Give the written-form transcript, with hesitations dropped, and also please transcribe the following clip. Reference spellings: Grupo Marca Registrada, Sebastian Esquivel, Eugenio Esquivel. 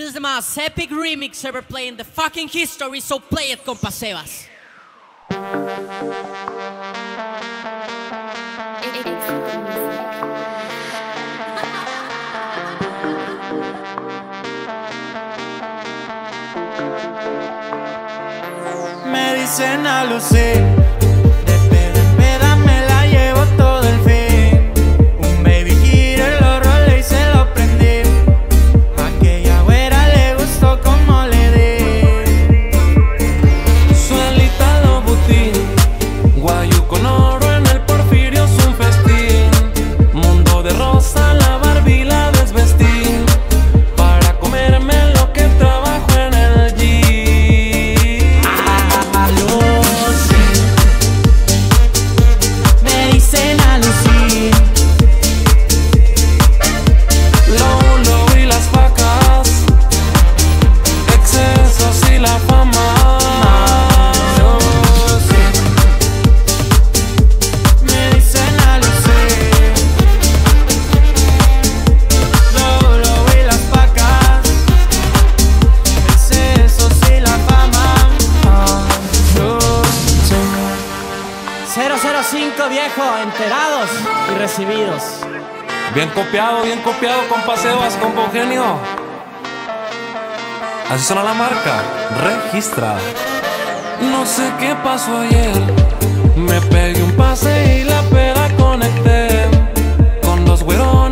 This is the most epic remix ever played in the fucking history, so play it, compa Sebas. Me dicen a Lucía, enterados y recibidos. Bien copiado, compa Sebas, compa Eugenio. Así suena la marca registrada. No sé qué pasó ayer, me pegué un pase y la peda conecté con dos güerones.